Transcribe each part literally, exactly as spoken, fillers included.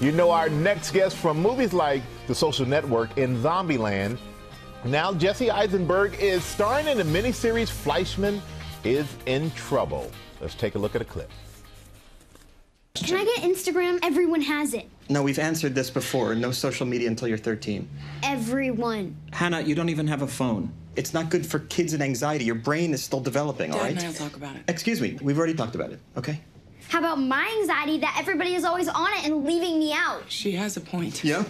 You know our next guest from movies like The Social Network and Zombieland. Now Jesse Eisenberg is starring in the miniseries Fleishman is in Trouble. Let's take a look at a clip. Can I get Instagram? Everyone has it. No, we've answered this before. No social media until you're thirteen. Everyone. Hannah, you don't even have a phone. It's not good for kids and anxiety. Your brain is still developing, Dad, all right? Dad and I will talk about it. Excuse me. We've already talked about it, okay? How about my anxiety that everybody is always on it and leaving me out? She has a point. Yeah?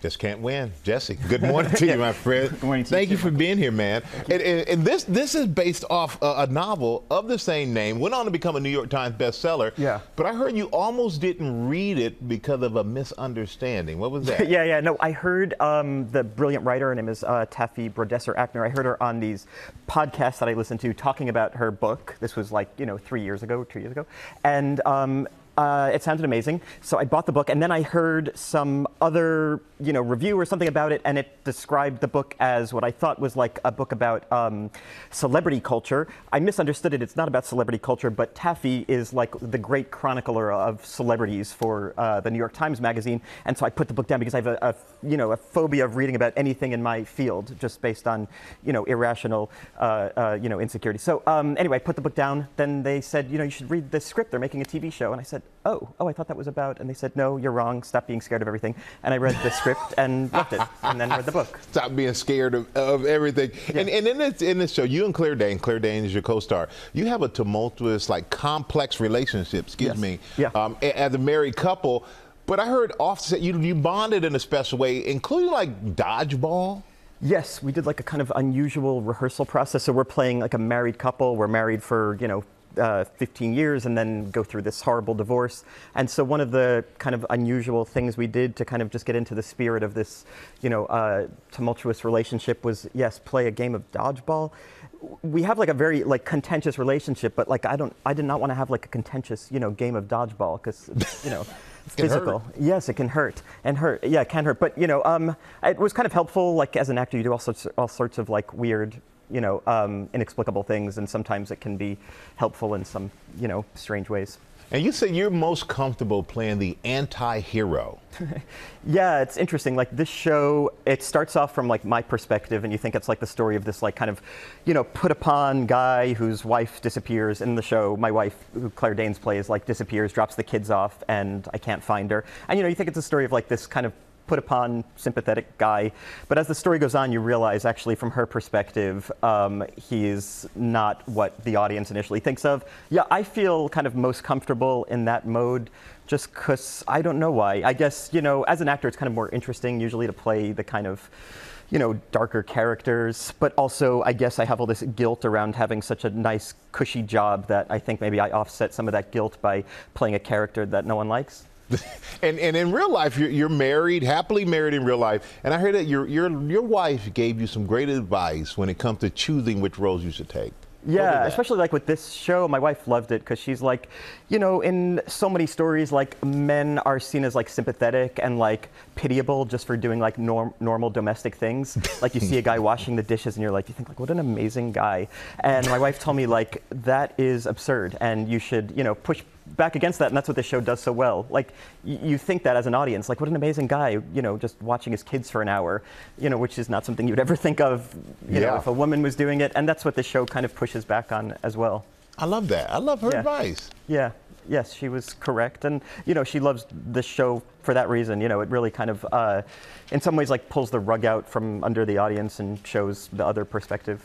Just can't win. Jesse, good morning to you, my friend. Good morning to Thank you, you for being here, man. And, and, and this this is based off a, a novel of the same name. Went on to become a New York Times bestseller. Yeah. But I heard you almost didn't read it because of a misunderstanding. What was that? yeah, yeah. No, I heard um, the brilliant writer, her name is uh, Taffy Brodesser-Akner. I heard her on these podcasts that I listened to talking about her book. This was like, you know, three years ago, two years ago. And um, Uh, it sounded amazing, so I bought the book, and then I heard some other, you know, review or something about it, and it described the book as what I thought was like a book about um, celebrity culture. I misunderstood it. It's not about celebrity culture, but Taffy is like the great chronicler of celebrities for uh, the New York Times Magazine, and so I put the book down because I have a, a, you know, a phobia of reading about anything in my field, just based on, you know, irrational, uh, uh, you know, insecurity. So um, anyway, I put the book down. Then they said, you know, you should read this script. They're making a T V show, and I said, oh, oh, I thought that was about, and they said, no, you're wrong, stop being scared of everything. And I read the script and loved it, and then read the book. Stop being scared of, of everything. Yeah. And, and in, this, in this show, you and Claire Danes, Claire Danes is your co-star, you have a tumultuous, like, complex relationship, excuse yes. me, yeah. um, as a married couple, but I heard often that you, you bonded in a special way, including, like, dodgeball. Yes, we did, like, a kind of unusual rehearsal process, so we're playing, like, a married couple, we're married for, you know, Uh, fifteen years and then go through this horrible divorce. And so one of the kind of unusual things we did to kind of just get into the spirit of this, you know, uh, tumultuous relationship was, yes, play a game of dodgeball. We have like a very like contentious relationship, but like I don't, I did not want to have like a contentious, you know, game of dodgeball because, you know, it's physical. Hurt. Yes, it can hurt and hurt. Yeah, it can hurt. But, you know, um, it was kind of helpful. Like as an actor, you do all sorts, all sorts of like weird, you know, um, inexplicable things, and sometimes it can be helpful in some, you know, strange ways. And you say you're most comfortable playing the anti-hero. Yeah, it's interesting. Like this show, it starts off from like my perspective, and you think it's like the story of this like kind of, you know, put upon guy whose wife disappears in the show. My wife, who Claire Danes plays, like disappears, drops the kids off, and I can't find her. And you know, you think it's a story of like this kind of put upon sympathetic guy, but as the story goes on, you realize actually from her perspective, um, he's not what the audience initially thinks of. Yeah, I feel kind of most comfortable in that mode just because I don't know why. I guess, you know, as an actor, it's kind of more interesting usually to play the kind of, you know, darker characters, but also I guess I have all this guilt around having such a nice, cushy job that I think maybe I offset some of that guilt by playing a character that no one likes. and, and in real life, you're, you're married, happily married in real life. And I heard that your, your, your wife gave you some great advice when it comes to choosing which roles you should take. Yeah, especially like with this show, my wife loved it because she's like, you know, in so many stories, like men are seen as like sympathetic and like pitiable just for doing like norm normal domestic things. Like you see a guy washing the dishes and you're like, you think like, what an amazing guy. And my wife told me like, that is absurd and you should, you know, push back against that, and that's what this show does so well. Like, you think that as an audience, like, what an amazing guy, you know, just watching his kids for an hour, you know, which is not something you'd ever think of, you yeah. know, if a woman was doing it, and that's what the show kind of pushes back on as well. I love that. I love her yeah. advice. Yeah. Yes, she was correct, and, you know, she loves this show for that reason. You know, it really kind of, uh, in some ways, like, pulls the rug out from under the audience and shows the other perspective.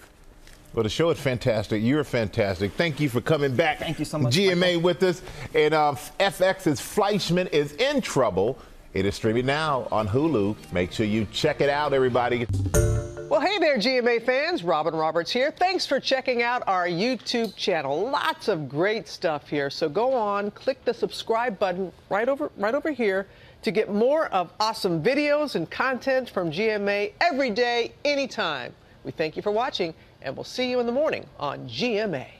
Well, the show is fantastic. You're fantastic. Thank you for coming back. Thank you so much. G M A Michael. With us. And uh, F X's Fleishman is in Trouble. It is streaming now on Hulu. Make sure you check it out, everybody. Well, hey there, G M A fans. Robin Roberts here. Thanks for checking out our YouTube channel. Lots of great stuff here. So go on, click the subscribe button right over, right over here to get more of awesome videos and content from G M A every day, anytime. We thank you for watching, and we'll see you in the morning on G M A.